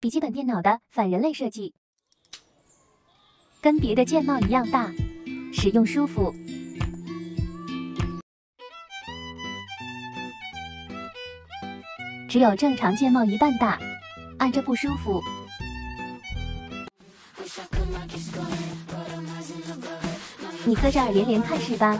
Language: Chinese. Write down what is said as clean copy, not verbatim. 笔记本电脑的反人类设计，跟别的键帽一样大，使用舒服。只有正常键帽一半大，按着不舒服。 你搁这儿连连看是吧？